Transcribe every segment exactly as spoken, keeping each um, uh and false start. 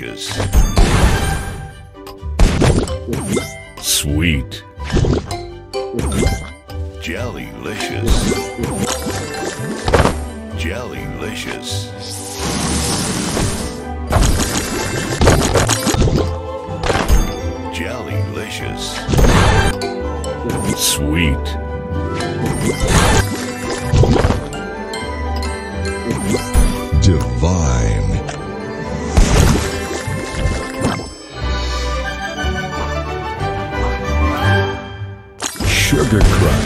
delicious. Sweet. Jellylicious. Jellylicious. Jellylicious. Sweet. Divine. Sugar Crush.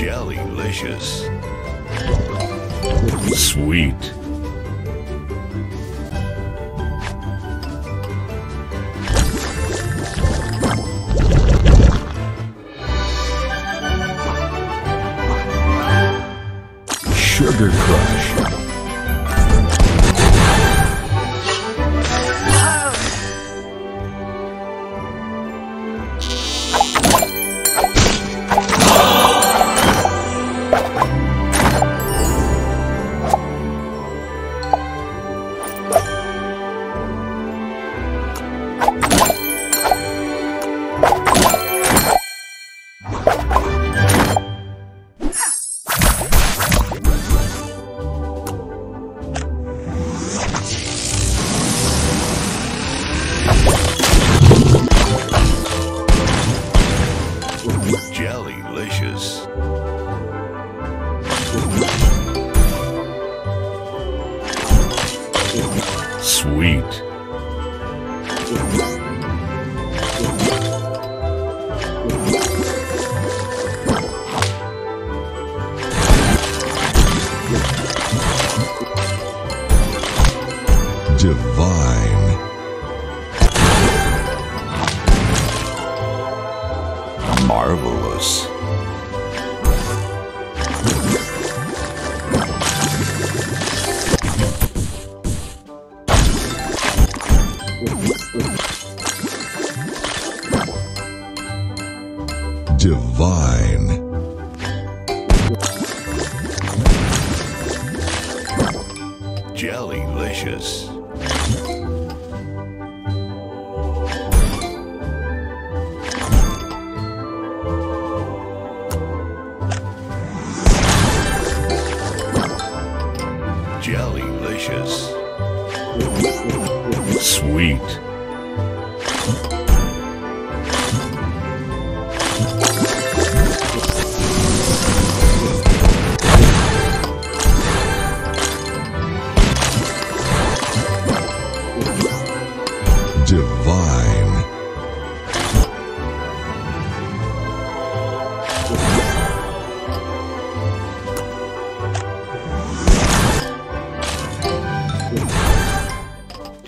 Jellylicious. Sweet. Sugar Crush. Jellylicious. Sweet. Divine. Marvelous. Divine. Jellylicious. Jellylicious. Sweet. Divine.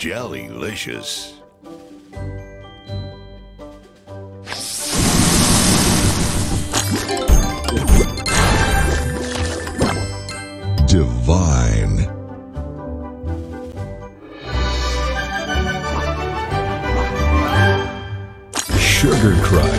Jellylicious. Divine. Sugar Crush.